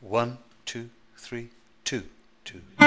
1, 2, 3, 2, 2.